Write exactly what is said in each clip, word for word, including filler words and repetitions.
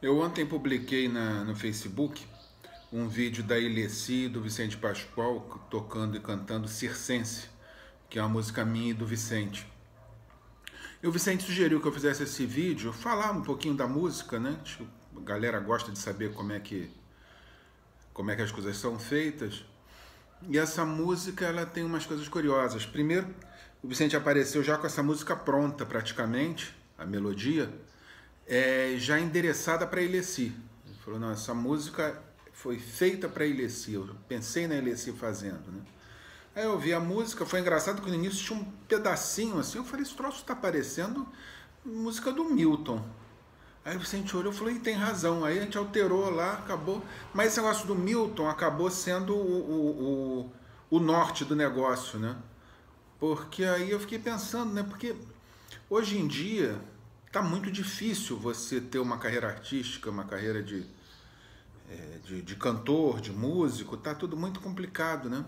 Eu ontem publiquei na, no Facebook um vídeo da Ilessi e do Vicente Paschoal tocando e cantando Circense, que é uma música minha e do Vicente. E o Vicente sugeriu que eu fizesse esse vídeo, falar um pouquinho da música, né? A galera gosta de saber como é que, como é que as coisas são feitas. E essa música, ela tem umas coisas curiosas. Primeiro, o Vicente apareceu já com essa música pronta praticamente, a melodia, é, já endereçada para a Ilessi. Ele falou, não, essa música foi feita para a Ilessi, eu pensei na Ilessi fazendo, né? Aí eu ouvi a música, foi engraçado que no início tinha um pedacinho assim, eu falei, esse troço está parecendo música do Milton. Aí o Vicente olhou e falou, e tem razão, aí a gente alterou lá, acabou. Mas esse negócio do Milton acabou sendo o, o, o, o norte do negócio, né? Porque aí eu fiquei pensando, né? Porque hoje em dia tá muito difícil você ter uma carreira artística, uma carreira de, é, de, de cantor, de músico, tá tudo muito complicado, né?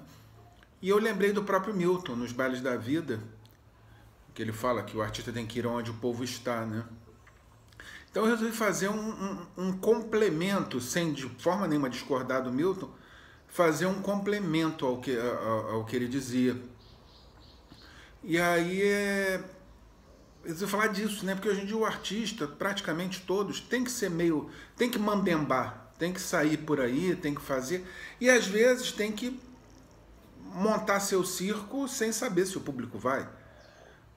E eu lembrei do próprio Milton, nos Bailes da Vida, que ele fala que o artista tem que ir onde o povo está, né? Então eu resolvi fazer um, um, um complemento, sem de forma nenhuma discordar do Milton, fazer um complemento ao que, ao, ao que ele dizia. E aí é... eu vou falar disso, né? Porque hoje em dia o artista, praticamente todos, tem que ser meio... tem que mambembar, tem que sair por aí, tem que fazer... E às vezes tem que montar seu circo sem saber se o público vai.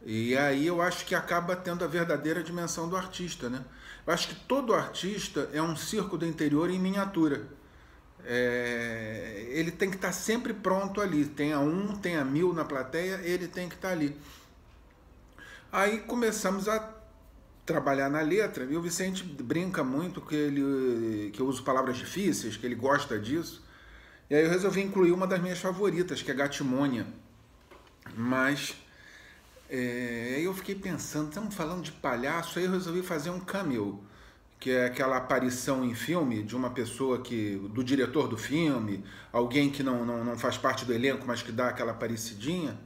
E aí eu acho que acaba tendo a verdadeira dimensão do artista, né? Eu acho que todo artista é um circo do interior em miniatura. É... ele tem que estar sempre pronto ali. Tenha um, tenha mil na plateia, ele tem que estar ali. Aí começamos a trabalhar na letra, e o Vicente brinca muito que, ele, que eu uso palavras difíceis, que ele gosta disso. E aí eu resolvi incluir uma das minhas favoritas, que é Gatimônia. Mas... é, aí eu fiquei pensando, estamos falando de palhaço, aí eu resolvi fazer um cameo, que é aquela aparição em filme de uma pessoa que, do diretor do filme, alguém que não, não, não faz parte do elenco, mas que dá aquela aparecidinha,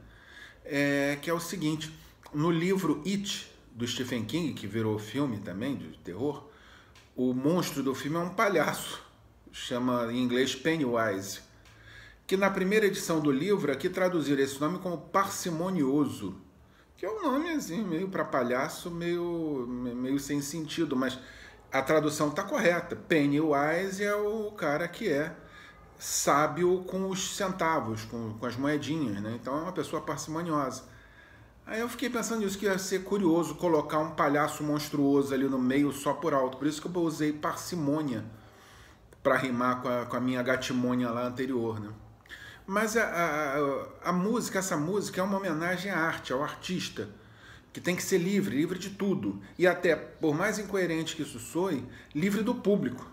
é, que é o seguinte, no livro It, do Stephen King, que virou filme também, de terror, o monstro do filme é um palhaço, chama em inglês Pennywise, que na primeira edição do livro aqui traduziram esse nome como parcimonioso, que é um nome assim, meio para palhaço, meio, meio sem sentido, mas a tradução está correta. Pennywise é o cara que é sábio com os centavos, com, com as moedinhas, né? Então é uma pessoa parcimoniosa. Aí eu fiquei pensando nisso, que ia ser curioso colocar um palhaço monstruoso ali no meio só por alto, por isso que eu usei parcimônia para rimar com a, com a minha gatimônia lá anterior, né? Mas a, a, a música, essa música é uma homenagem à arte, ao artista, que tem que ser livre, livre de tudo. E até, por mais incoerente que isso soe, livre do público.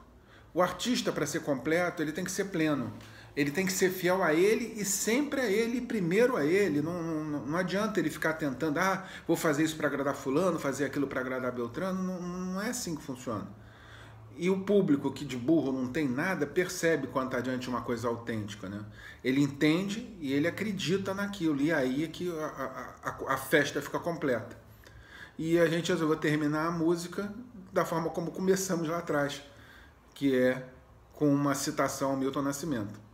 O artista, para ser completo, ele tem que ser pleno. Ele tem que ser fiel a ele e sempre a ele, primeiro a ele. Não, não, não adianta ele ficar tentando, ah, vou fazer isso para agradar fulano, fazer aquilo para agradar Beltrano. Não, não é assim que funciona. E o público, que de burro não tem nada, percebe quando está diante de uma coisa autêntica, né? Ele entende e ele acredita naquilo. E aí é que a, a, a festa fica completa. E a gente resolveu terminar a música da forma como começamos lá atrás, que é com uma citação ao Milton Nascimento.